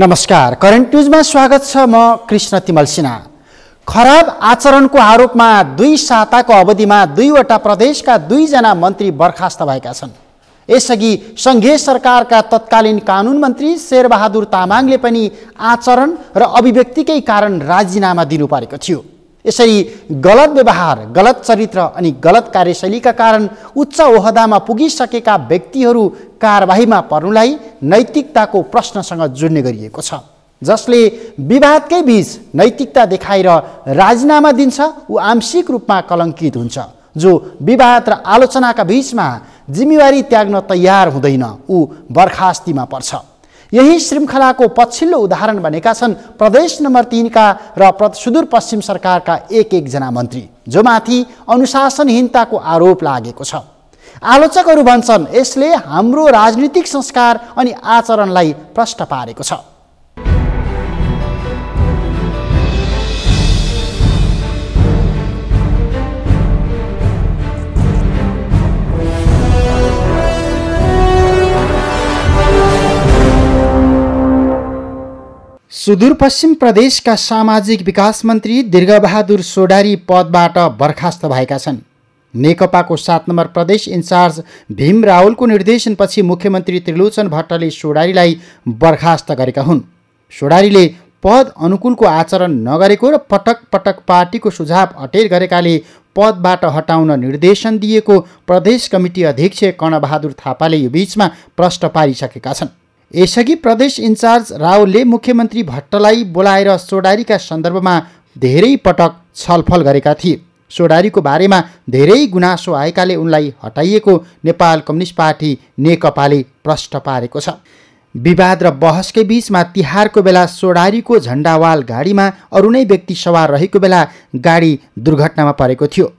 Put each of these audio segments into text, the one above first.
नमस्कार current news में स्वागत छ। म कृष्ण तिमल सिन्हा। खराब आचरण को आरोप में 2 साता को अवधि में 2 वटा प्रदेश का 2 जना मंत्री बर्खास्त भएका छन्। यसअघि संघीय सरकार का तत्कालीन कानून मंत्री शेर बहादुर तामाङले पनि आचरण र अभिव्यक्तिकै कारण राजीनामा दिनु परेको थियो। यसरी गलत व्यवहार, गलत चरित्र अनि गलत कार्यशैली का कारण उच्च ओहदामा पुगिसकेका व्यक्तिहरू कारबाहीमा पर्नुलाई नैतिकताको प्रश्नसँग जोड्ने गरिएको छ, जसले विवादकै बीच नैतिकता देखाएर राजीनामा दिन्छ ऊ आंशिक रूपमा कलंकित हुन्छ, जो विवाद र आलोचनाका बीचमा जिम्मेवारी त्याग्न तयार हुँदैन ऊ बर्खास्तीमा पर्छ। यही श्रृंखलाको पछिल्लो उदाहरण बनेका छन् प्रदेश नम्बर 3 का र सुदूरपश्चिम सरकारका 1-1 जना मन्त्री, जो माथि अनुशासनहीनताको आरोप लागेको छ। आलोचकहरू भन्छन् यसले हाम्रो राजनीतिक संस्कार अनि आचरणलाई प्रश्न पारेको छ। सुदूरपश्चिम प्रदेश का सामाजिक विकास मंत्री दीर्घबहादुर सोडारी पदबाट बर्खास्त भएका छन्। नेकपाको 7 नम्बर प्रदेश इंचार्ज भीम रावलको निर्देशनपछि मुख्यमन्त्री त्रिलोचन भट्टराईले सोडारीलाई बर्खास्त गरेका हुन्। सोडारीले पद अनुकूलको आचरण नगरेको र पटक पटक पार्टीको सुझाव अटेर गरेकाले पदबाट हटाउन निर्देशन दिएको प्रदेश कमिटी अध्यक्ष कर्णबहादुर थापाले यो बीचमा प्रश्न पारिसकेका छन्। यसअघि प्रदेश इन्चार्ज रावलले मुख्यमन्त्री भट्टराई बोलाएर सोडारीका सन्दर्भमा धेरै पटक छलफल गरेका थिए। सोडारीको बारेमा धेरै गुनासो आएकाले उनलाई हटाइएको नेपाल कम्युनिस्ट पार्टी नेकपाले प्रश्न पारेको छ। विवाद र बहसकै बीचमा तिहारको बेला सोडारीको झण्डावाल गाडीमा अरू नै व्यक्ति सवार रहेको बेला गाडी दुर्घटनामा परेको थियो।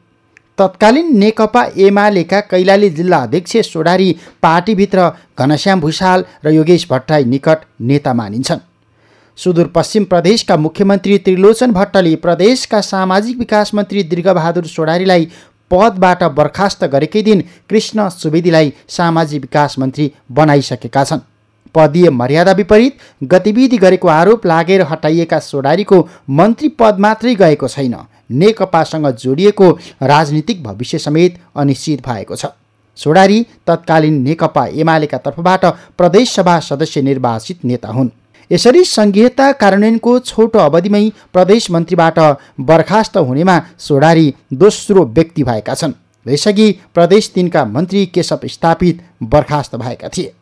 तत्कालीन नेकपा एमालेका कैलाली जिल्ला अध्यक्ष सोडारी पार्टीभित्र घनश्याम भुषाल र योगेश भट्टराई निकट नेता मानिन्छन्। सुदूरपश्चिम प्रदेशका मुख्यमन्त्री त्रिलोचन भट्टले प्रदेशका सामाजिक विकास मन्त्री दीर्घबहादुर सोडारीलाई पदबाट बर्खास्त गरेकै दिन कृष्ण सुवेदीलाई सामाजिक विकास मन्त्री बनाइसकेका छन्। पदीय मर्यादा विपरीत गतिविधि गरेको आरोप लागेर हटाइएका सोडारीको मन्त्री पद मात्रै गएको छैन, नेकपासँग जोडिएको राजनीतिक भविष्य समेत अनिश्चित भएको छ। सोडारी तत्कालीन नेकपा एमालेका तर्फबाट प्रदेशसभा सदस्य निर्वाचित नेता हुन्। यसरी संघीयता कार्यान्वयनको छोटो अवधिमै प्रदेश मन्त्रीबाट बर्खास्त हुनेमा सोडारी दोस्रो व्यक्ति भएका छन्। यसअघि प्रदेश 3 का मन्त्री केशव स्थापित बर्खास्त भएका थिए।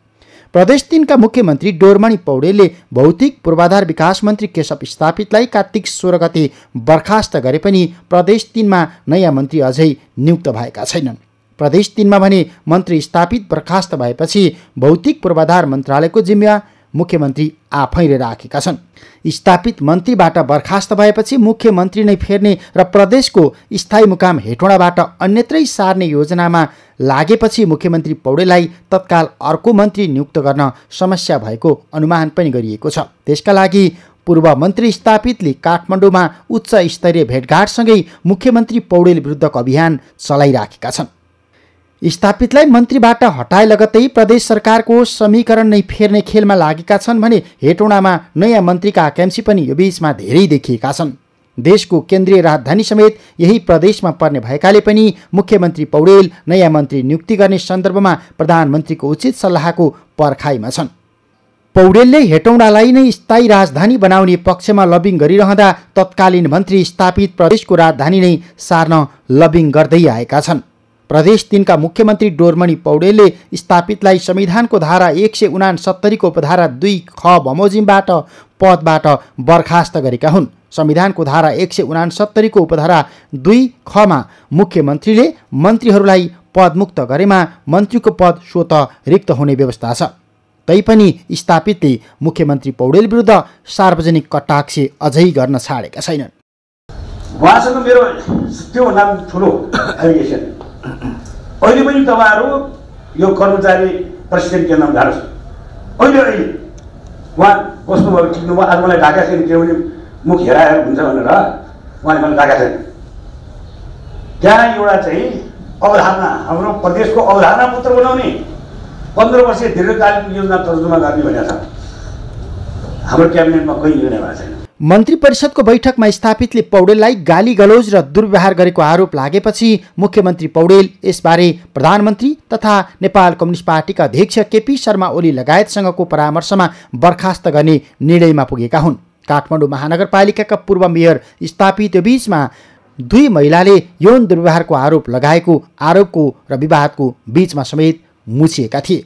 प्रदेश 3 का मुख्यमन्त्री डोरमणि पौडेलले भौतिक पूर्वाधार विकास मन्त्री केशव स्थापितलाई कार्तिक 16 गते बर्खास्त गरे पनि प्रदेश 3 मा नयाँ मन्त्री अझै नियुक्त भएका छैनन्। प्रदेश 3 मा भने मन्त्री स्थापित बर्खास्त भएपछि भौतिक पूर्वाधार मन्त्रालयको जिम्मेवा मुख्यमन्त्री आफैले राखेका छन्। स्थापित मन्त्रीबाट बर्खास्त भएपछि मुख्यमन्त्री नै फेर्ने र प्रदेशको स्थायी मुकाम हेटौँडाबाट अन्यत्रै सार्ने योजनामा लागेपछि मुख्यमन्त्री पौडेललाई तत्काल अर्को मन्त्री नियुक्त गर्न समस्या भएको अनुमान पनि गरिएको छ। त्यसका लागि पूर्व मन्त्री स्थापितले काठमाडौँमा उच्च स्तरीय भेटघाटसँगै मुख्यमन्त्री पौडेल विरुद्धको अभियान चलाइराखेका छन्। स्थापितलाई मन्त्रीबाट हटाए लगत्तै प्रदेश सरकारको समीकरण नै फेर्ने खेलमा लागेका छन् भने हेटौँडामा नयाँ मन्त्रीका आकांक्षी पनि यो बीचमा धेरै देखिएका छन्। देशको केन्द्रीय राजधानी समेत यही प्रदेशमा पर्ने भएकाले पनि मुख्यमन्त्री पौडेल नयाँ मन्त्री नियुक्ति गर्ने सन्दर्भमा प्रधानमन्त्रीको उचित सल्लाहको पर्खाइमा छन्। पौडेलले हेटौँडालाई नै स्थायी राजधानी बनाउने पक्षमा लबिङ गरिरहँदा तत्कालीन मन्त्री स्थापित प्रदेशको राजधानी नै सार्न लबिङ गर्दै आएका छन्। प्रदेश 3 का मुख्यमन्त्री डोरमणि पौडेलले स्थापितलाई संविधानको धारा 169 को उपधारा 2 ख बमोजिमबाट पदबाट बर्खास्त गरेका हुन्। संविधानको धारा 169 को उपधारा 2 ख मा मुख्यमन्त्रीले मन्त्रीहरूलाई पदमुक्त गरेमा मन्त्रीको पद स्वत रिक्त हुने व्यवस्था छ। तैपनि स्थापितले मुख्यमन्त्री पौडेल विरुद्ध सार्वजनिक कटाक्ष अझै गर्न छाडेका छैनन्। उहाँसँग मेरो त्योभन्दा ठुलो एलिगेसन अहिले पनि तपाईहरु यो कर्मचारी प्रेसिडेन्ट केन्द्रमा धारा अहिले अहिले उहाँ बस्नुभयो टिक्नुभयो आज मलाई ढाका छैन किनभने मुख हेराएर हुन्छ भनेर उहाँले मलाई ढाका छैन। त्यहाँ एउटा चाहिँ अवधारणा हाम्रो प्रदेशको अवधारणा पुत्र बनाउने 15 वर्षीय दीर्घकालीन योजना तर्जुमा गर्ने भनेको छ। हाम्रो क्याबिनेटमा कोही हुने भएको छैन। मन्त्री परिषदको बैठकमा स्थापितले पौडेललाई गाली गलोज र दुर्व्यवहार गरेको आरोप लागेपछि मुख्यमन्त्री पौडेल यसबारे प्रधानमन्त्री तथा नेपाल कम्युनिस्ट पार्टीका अध्यक्ष केपी शर्मा ओली लगायतसँगको परामर्शमा बर्खास्त गर्ने निर्णयमा पुगेका हुन्। काठमाडौँ महानगरपालिकाका पूर्व मेयर स्थापित बीचमा दुई महिलाले यौन दुर्व्यवहारको आरोप लगाएको आरोपको र विवादको बीचमा समेत मुछिएका थिए।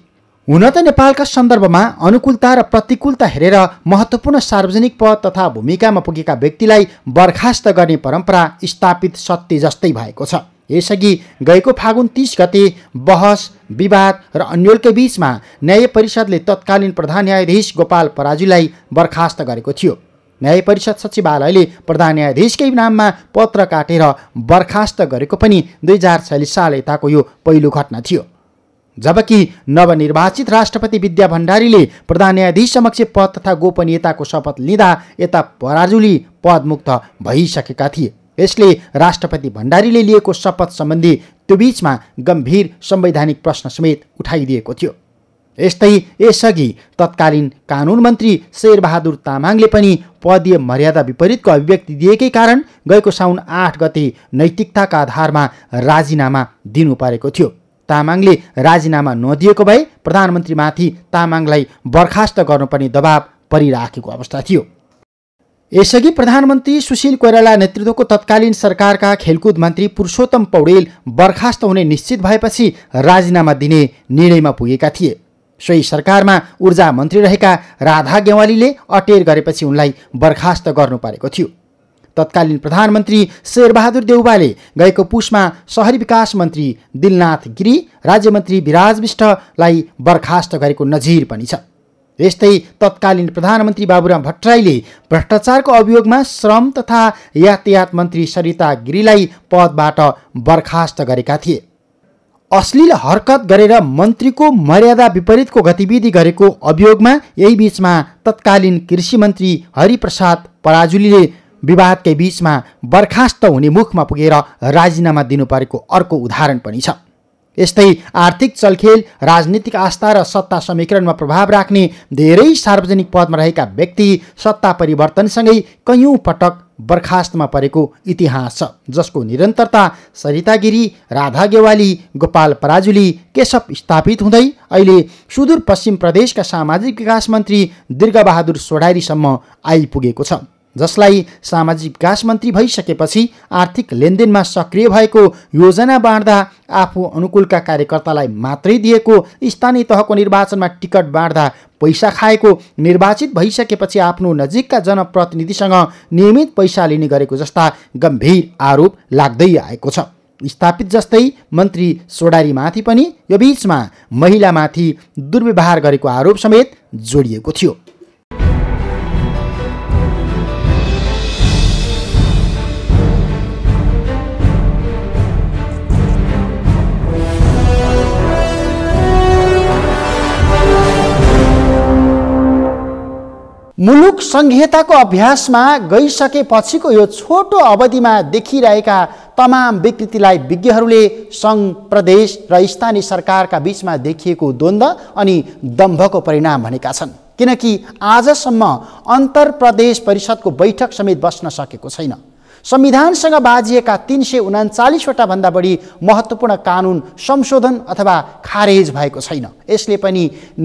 हुन त नेपालका सन्दर्भमा अनुकूलता र प्रतिकूलता हेरेर महत्त्वपूर्ण सार्वजनिक पद तथा भूमिकामा पुगेका व्यक्तिलाई बर्खास्त गर्ने परम्परा स्थापित सत्य जस्तै भएको छ। यसअघि गएको फागुन 30 गते बहस विवाद र अन्योलकै बीचमा न्याय परिषदले तत्कालीन प्रधान न्यायाधीश गोपाल पराजुलीलाई बर्खास्त गरेको थियो। न्याय परिषद सचिवालयले प्रधान न्यायाधीशकै नाममा पत्र काटेर बर्खास्त गरेको पनि 2046 साल यताको यो पहिलो घटना थियो, जबकि नवनिर्वाचित राष्ट्रपति विद्या भण्डारीले प्रधान न्यायाधीश समक्ष पद तथा गोपनीयताको शपथ लिँदा यता पराजुली पदमुक्त भइसकेका थिए। यसले राष्ट्रपति भण्डारीले लिएको शपथ सम्बन्धी त्यो बीचमा गम्भीर संवैधानिक प्रश्न समेत उठाइदिएको थियो। यस्तै यसअघि तत्कालीन कानुन मन्त्री शेरबहादुर तामाङले पनि पदीय मर्यादा विपरीतको अभिव्यक्ति दिएकै कारण गएको साउन 8 गते नैतिकताका आधारमा राजीनामा दिनु परेको थियो। तामाङले राजीनामा नदिएको भए प्रधानमन्त्रीमाथि तामाङलाई बर्खास्त गर्नुपर्ने दबाब परिराखेको अवस्था थियो। यसअघि प्रधानमन्त्री सुशील कोइराला नेतृत्वको तत्कालीन सरकारका खेलकुद मन्त्री पुरुषोत्तम पौडेल बर्खास्त हुने निश्चित भएपछि राजीनामा दिने निर्णयमा पुगेका थिए। सोही सरकारमा ऊर्जा मन्त्री रहेका राधा गेवालीले अटेर गरेपछि उनलाई बर्खास्त गर्नु परेको थियो। तत्कालीन प्रधानमन्त्री शेरबहादुर देउबाले गएको पुसमा सहरी विकास मन्त्री दिलनाथ गिरी राज्यमन्त्री विराज विष्टलाई बर्खास्त गरेको नजिर पनि छ। यस्तै तत्कालीन प्रधानमन्त्री बाबुराम भट्टराईले भ्रष्टाचारको अभियोगमा श्रम तथा यातायात मन्त्री सरिता गिरीलाई पदबाट बर्खास्त गरेका थिए। अश्लील हरकत गरेर मन्त्रीको मर्यादा विपरीतको गतिविधि गरेको अभियोगमा यही बीचमा तत्कालीन कृषि मन्त्री हरिप्रसाद पराजुलीले विवादकै बीचमा बर्खास्त हुने मुखमा पुगेर राजीनामा दिनुपरेको अर्को उदाहरण पनि छ। यस्तै आर्थिक चलखेल राजनीतिक आस्था र सत्ता समीकरणमा प्रभाव राख्ने धेरै सार्वजनिक पदमा रहेका व्यक्ति सत्ता परिवर्तनसँगै कैयौँ पटक बर्खास्तमा परेको इतिहास छ, जसको निरन्तरता सरिता गिरी राधा गेवाली गोपाल पराजुली केशव स्थापित हुँदै अहिले सुदूरपश्चिम प्रदेशका सामाजिक विकास मन्त्री दीर्घबहादुर सोढारीसम्म आइपुगेको छ, जसलाई सामाजिक विकास मन्त्री भइसकेपछि आर्थिक लेनदेनमा सक्रिय भएको योजना बाँड्दा आफू अनुकूलका कार्यकर्तालाई मात्रै दिएको स्थानीय तहको निर्वाचनमा टिकट बाँड्दा पैसा खाएको निर्वाचित भइसकेपछि आफ्नो नजिकका जनप्रतिनिधिसँग नियमित पैसा लिने गरेको जस्ता गम्भीर आरोप लाग्दै आएको छ। स्थापित जस्तै मन्त्री सोढारीमाथि पनि यो बीचमा महिलामाथि दुर्व्यवहार गरेको आरोप समेत जोडिएको थियो। मुलुक संहिताको अभ्यासमा गइसकेपछिको यो छोटो अवधिमा देखिरहेका तमाम विकृतिलाई विज्ञहरूले सङ्घ प्रदेश र स्थानीय सरकारका बीचमा देखिएको द्वन्द्व अनि दम्भको परिणाम भनेका छन्, किनकि आजसम्म अन्तर प्रदेश परिषदको बैठक समेत बस्न सकेको छैन। संविधानसँग बाजिएका 339 भन्दा बढी महत्त्वपूर्ण कानुन संशोधन अथवा खारेज भएको छैन। यसले पनि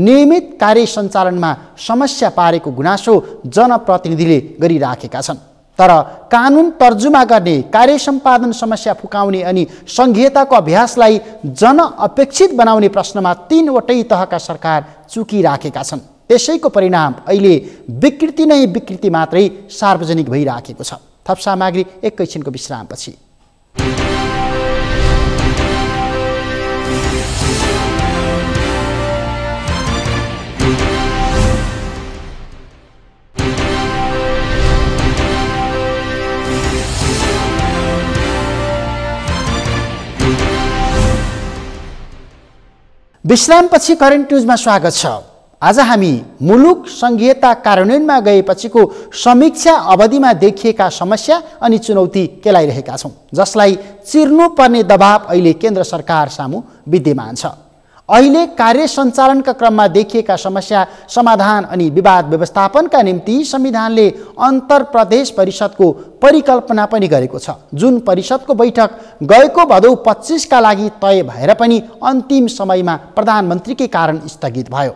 नियमित कार्य सञ्चालनमा समस्या पारेको गुनासो जनप्रतिनिधिले गरिराखेका छन्, तर कानुन तर्जुमा गर्ने कार्य सम्पादन समस्या फुकाउने अनि संहिताको अभ्यासलाई जनअपेक्षित बनाउने प्रश्नमा तीनवटै तहका सरकार चुकिराखेका छन्। त्यसैको परिणाम अहिले विकृति नै विकृति मात्रै सार्वजनिक भइराखेको छ। थप सामग्री एकैछिनको विश्रामपछि। विश्रामपछि करेन्ट न्युजमा स्वागत छ। आज हामी मुलुक संहिता कार्यान्वयनमा गएपछिको समीक्षा अवधिमा देखिएका समस्या अनि चुनौती केलाइरहेका छौँ, जसलाई चिर्नुपर्ने दबाब अहिले केन्द्र सरकार सामु विद्यमान छ। अहिले कार्य सञ्चालनका क्रममा देखिएका समस्या समाधान अनि विवाद व्यवस्थापनका निम्ति संविधानले अन्तर प्रदेश परिषदको परिकल्पना पनि गरेको छ, जुन परिषदको बैठक गएको भदौ 25 का लागि तय भएर पनि अन्तिम समयमा प्रधानमन्त्रीकै कारण स्थगित भयो।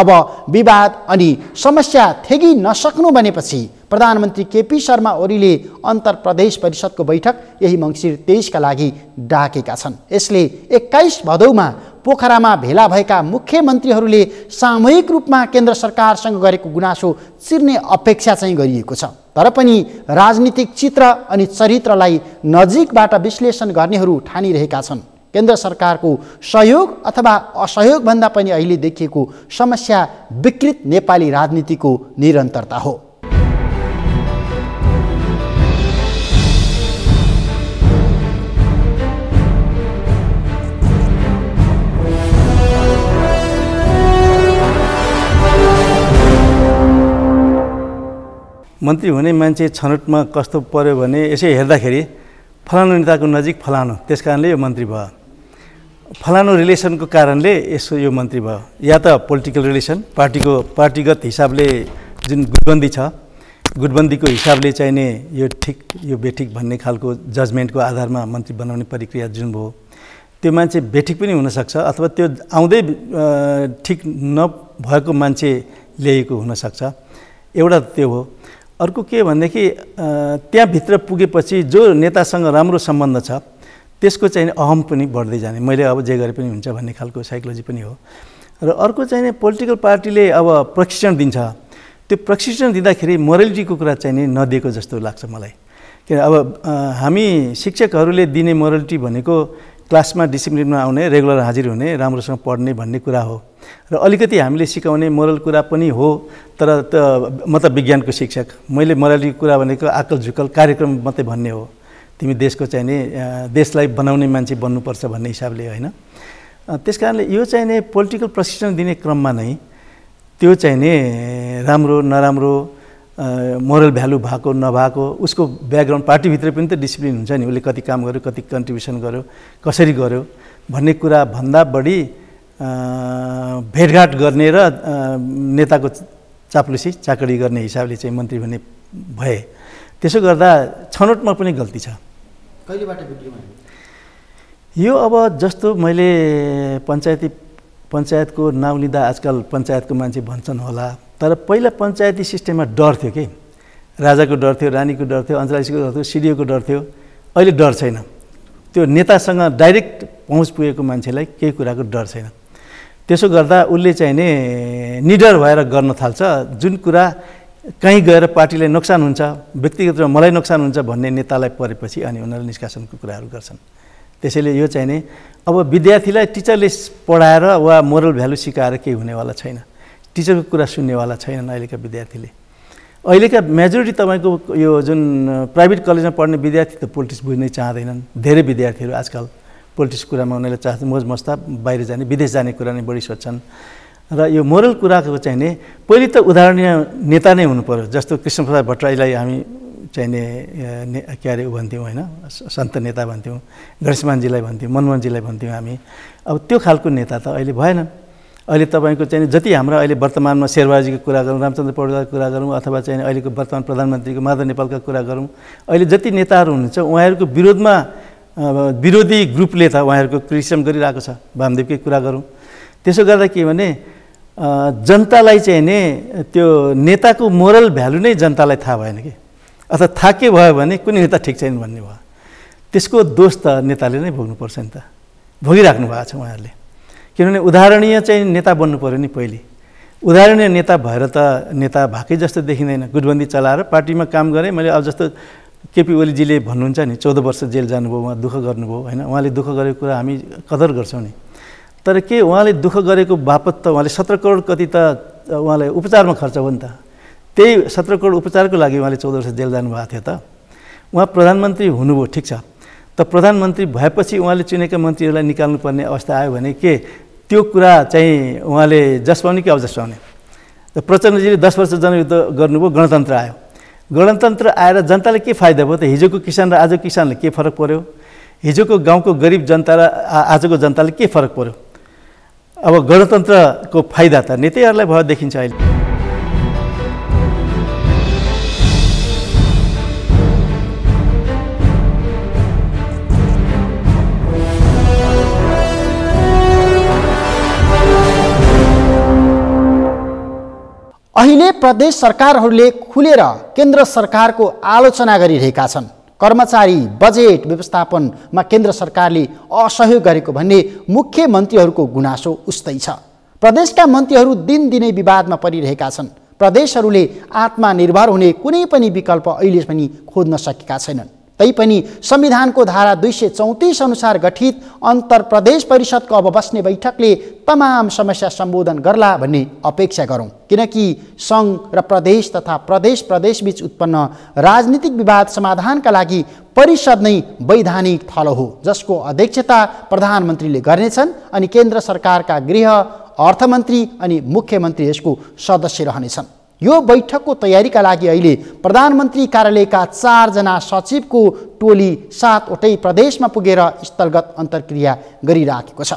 अब विवाद अनि समस्या थेगी नसक्नु बनेपछि प्रधानमन्त्री केपी शर्मा ओलीले अन्तर प्रदेश परिषदको बैठक यही मंसिर 23 का लागि डाकेका छन्। यसले 21 भदौमा पोखरामा भेला भएका मुख्यमन्त्रीहरूले सामूहिक रूपमा केन्द्र सरकारसँग गरेको गुनासो चिर्ने अपेक्षा चाहिँ गरिएको छ। तर पनि राजनीतिक चित्र अनि चरित्रलाई नजिकबाट विश्लेषण गर्नेहरू ठानिरहेका छन् केन्द्र सरकारको सहयोग अथवा असहयोग भन्दा पनि अहिले देखिएको समस्या विकृत नेपाली राजनीतिको निरन्तरता हो। मन्त्री हुने मान्छे छनौटमा कस्तो पर्यो भने यसै हेर्दाखेरि फलानु नेताको नजिक फलानु, त्यसकारणले यो मन्त्री भयो, फलानु रिलेसनको कारणले यसो यो मन्त्री भयो, या त पोलिटिकल रिलेसन पार्टीगत हिसाबले जुन गुटबन्दी छ, गुटबन्दीको हिसाबले चाहिने यो ठिक यो बेठिक भन्ने खालको जजमेन्टको आधारमा मन्त्री बनाउने प्रक्रिया जुन भयो त्यो मान्छे बेठिक पनि हुनसक्छ अथवा त्यो आउँदै ठिक नभएको मान्छे ल्याएको हुनसक्छ। एउटा त्यो हो। अर्को के भनेदेखि त्यहाँभित्र पुगेपछि जो नेतासँग राम्रो सम्बन्ध छ त्यसको चाहिँ अहम पनि बढ्दै जाने, मैले अब जे गरे पनि हुन्छ भन्ने खालको साइकोलोजी पनि हो। र अर्को चाहिने पोलिटिकल पार्टीले अब प्रशिक्षण दिन्छ, त्यो प्रशिक्षण दिँदाखेरि मोरालिटीको कुरा चाहिने नदिएको जस्तो लाग्छ मलाई। किन अब हामी शिक्षकहरूले दिने मोरालिटी भनेको क्लासमा डिसिप्लिनमा आउने, रेगुलर हाजिर हुने, राम्रोसँग पढ्ने भन्ने कुरा हो र अलिकति हामीले सिकाउने मोरल कुरा पनि हो। तर म त विज्ञानको शिक्षक, मैले मोरालिटीको कुरा भनेको आकल झुकल कार्यक्रम मात्रै भन्ने हो, तिमी देशको चाहिने देशलाई बनाउने मान्छे बन्नुपर्छ भन्ने हिसाबले होइन। त्यस कारणले यो चाहिने पोलिटिकल प्रशिक्षण दिने क्रममा नै त्यो चाहिने राम्रो नराम्रो मोरल भ्यालु भएको नभएको उसको ब्याकग्राउन्ड पार्टीभित्र पनि त डिसिप्लिन हुन्छ नि, उसले कति काम गर्यो, कति कन्ट्रिब्युसन गर्यो, कसरी गर्यो भन्ने कुरा भन्दा बढी भेटघाट गर्ने र नेताको चाप्लुसी चाकडी गर्ने हिसाबले चाहिँ मन्त्री हुने भए। त्यसो गर्दा छनौटमा पनि गल्ती छ। कहिलेबाट बिग्रियो यो? अब जस्तो मैले पञ्चायतको नाउँ लिँदा आजकल पञ्चायतको मान्छे भन्छन् होला, तर पहिला पञ्चायती सिस्टममा डर थियो कि, राजाको डर थियो, रानीको डर थियो, अञ्चलाधीशको डर थियो, सिडिओको डर थियो। अहिले डर छैन, त्यो नेतासँग डाइरेक्ट पहुँच पुगेको मान्छेलाई केही कुराको डर छैन। त्यसो गर्दा उसले चाहिने निडर भएर गर्न थाल्छ, जुन कुरा कहीँ गएर पार्टीलाई नोक्सान हुन्छ, व्यक्तिगत रूपमा मलाई नोक्सान हुन्छ भन्ने नेतालाई परेपछि अनि उनीहरू निष्कासनको कुराहरू गर्छन्। त्यसैले यो चाहिने अब विद्यार्थीलाई टिचरले पढाएर वा मोरल भ्यालु सिकाएर केही हुनेवाला छैन, टिचरको कुरा सुन्नेवाला छैनन् अहिलेका विद्यार्थीले। अहिलेका मेजोरिटी तपाईँको यो जुन प्राइभेट कलेजमा पढ्ने विद्यार्थी त पोलिटिक्स बुझ्नै चाहँदैनन्, धेरै विद्यार्थीहरू आजकल पोलिटिक्स कुरामा उनीहरूले चाहन्छ मोज मस्ता बाहिर जाने, विदेश जाने कुरा नै बढी सोध्छन्। र यो मोरल कुराको चाहिने पहिले त उदाहरणीय नेता नै हुनुपर्यो, जस्तो कृष्णप्रसाद भट्टराईलाई हामी चाहिने के अरे भन्थ्यौँ होइन, सन्त नेता भन्थ्यौँ, गणेशमानजीलाई भन्थ्यौँ, मनमोहनजीलाई भन्थ्यौँ हामी। अब त्यो खालको नेता त अहिले भएनन्। अहिले तपाईँको चाहिँ जति हाम्रो अहिले वर्तमानमा शेरबहादुरजीको कुरा गरौँ, रामचन्द्र पौडेलको कुरा गरौँ, अथवा चाहिँ अहिलेको वर्तमान प्रधानमन्त्रीको माधव नेपालका कुरा गरौँ, अहिले जति नेताहरू हुनुहुन्छ उहाँहरूको विरोधमा विरोधी ग्रुपले त उहाँहरूको क्रिटिसिजम गरिरहेको छ। वामदेवकै कुरा गरौँ। त्यसो गर्दा के भने जनतालाई चाहिने त्यो नेताको मोरल भ्यालु नै जनतालाई थाहा भएन कि, अथवा थाहा के भयो भने कुनै नेता ठिक छैन भन्ने भयो। त्यसको दोष त नेताले नै भोग्नुपर्छ नि, त भोगिराख्नु भएको छ उहाँहरूले। किनभने उदाहरणीय चाहिँ नेता बन्नु पऱ्यो नि, पहिले उदाहरणीय नेता भएर त नेता भएकै जस्तो देखिँदैन। गुटबन्दी चलाएर पार्टीमा काम गरेँ मैले, अब जस्तो केपी ओलीजीले भन्नुहुन्छ नि 14 वर्ष जेल जानुभयो, उहाँ दुःख गर्नुभयो होइन, उहाँले दुःख गरेको कुरा हामी कदर गर्छौँ नि। तर के उहाँले दुःख गरेको बापत त उहाँले 17 करोड कति त उहाँलाई उपचारमा खर्च हो नि त, त्यही 17 करोड उपचारको लागि उहाँले 14 वर्ष जेल जानुभएको थियो। त उहाँ प्रधानमन्त्री हुनुभयो, ठिक छ, त प्रधानमन्त्री भएपछि उहाँले चुनेका मन्त्रीहरूलाई निकाल्नुपर्ने अवस्था आयो भने के त्यो कुरा चाहिँ उहाँले जस्पाउने कि अवजस्पाउने? त प्रचण्डजीले 10 वर्ष जनयुद्ध गर्नुभयो, गणतन्त्र आयो, गणतन्त्र आएर जनताले के फाइदा भयो? त हिजोको किसान र आजको किसानले के फरक पर्यो? हिजोको गाउँको गरिब जनता र आजको जनताले के फरक पर्यो? अब गणतंत्र को फायदा त नेताहरूलाई भयो देखिन्छ अहिले। अहिले प्रदेश सरकारहरूले खुलेर केन्द्र सरकारको आलोचना गरिरहेका छन्। कर्मचारी बजेट व्यवस्थापनमा केन्द्र सरकारले असहयोग गरेको भन्ने मुख्यमन्त्रीहरूको गुनासो उस्तै छ। प्रदेशका मन्त्रीहरू दिनदिनै विवादमा परिरहेका छन्। प्रदेशहरूले आत्मनिर्भर हुने कुनै पनि विकल्प अहिले पनि खोज्न सकेका छैनन्। तैपनि संविधानको धारा 234 अनुसार गठित अन्तर प्रदेश परिषदको अब बस्ने बैठकले तमाम समस्या सम्बोधन गर्ला भन्ने अपेक्षा गरौँ, किनकि सङ्घ र प्रदेश तथा प्रदेश प्रदेशबीच उत्पन्न राजनीतिक विवाद समाधानका लागि परिषद नै वैधानिक थलो हो, जसको अध्यक्षता प्रधानमन्त्रीले गर्नेछन् अनि केन्द्र सरकारका गृह, अर्थमन्त्री अनि मुख्यमन्त्री यसको सदस्य रहनेछन्। यो बैठकको तयारीका लागि अहिले प्रधानमन्त्री कार्यालयका 4 जना सचिवको टोली 7वटै प्रदेशमा पुगेर स्थलगत अन्तर्क्रिया गरिराखेको छ,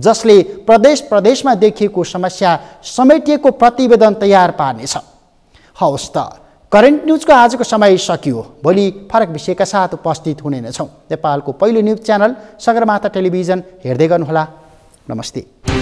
जसले प्रदेश प्रदेशमा देखिएको समस्या समेटिएको प्रतिवेदन तयार पार्नेछ। हवस् त, करेन्ट न्युजको आजको समय सकियो। भोलि फरक विषयका साथ उपस्थित हुने नै छौँ। नेपालको पहिलो न्युज च्यानल सगरमाथा टेलिभिजन हेर्दै गर्नुहोला। नमस्ते।